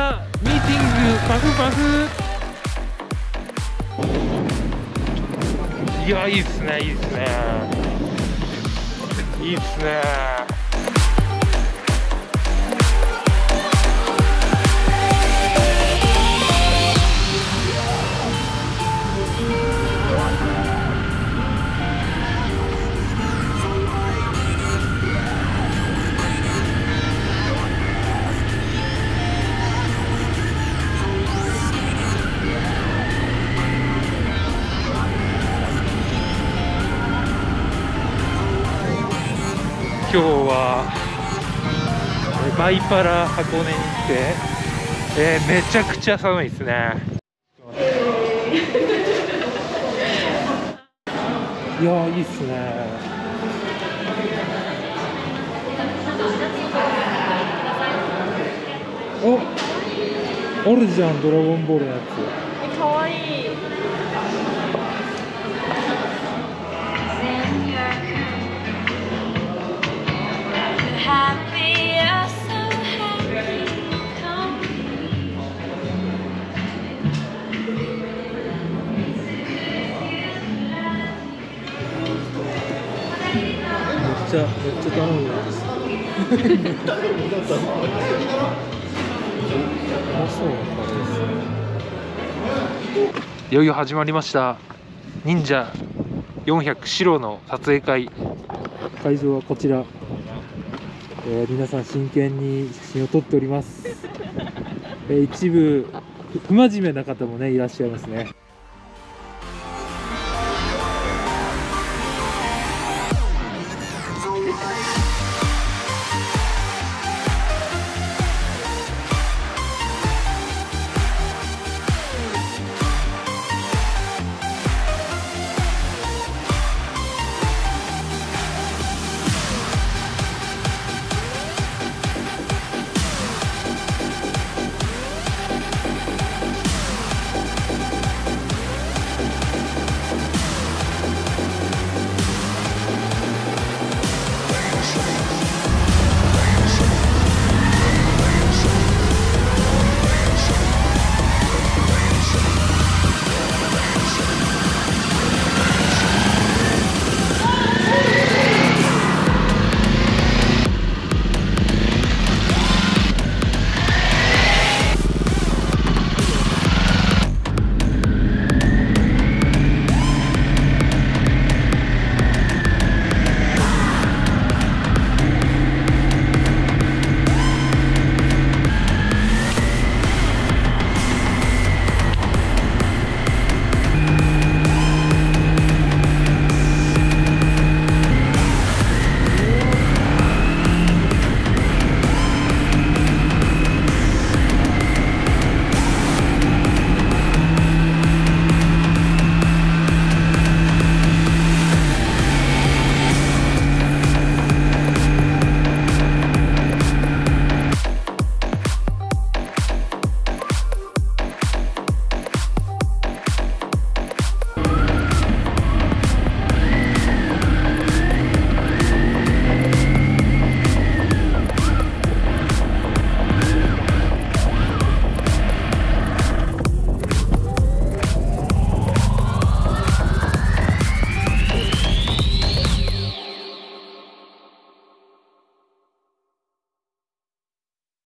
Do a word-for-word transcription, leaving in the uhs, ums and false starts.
ナーミーティングパフパフ。いや、いいっすね、いいっすね、いいっすね。今日はバイパラ箱根に来て、えー、めちゃくちゃ寒いですね。いやー、いいっすね。お、あるじゃん、ドラゴンボールのやつ。かわいい。めっちゃ頼むよ。いよいよ始まりました。忍者よんひゃく白の撮影会。会場はこちら。えー、皆さん真剣に写真を撮っております。えー、一部不真面目な方もねいらっしゃいますね。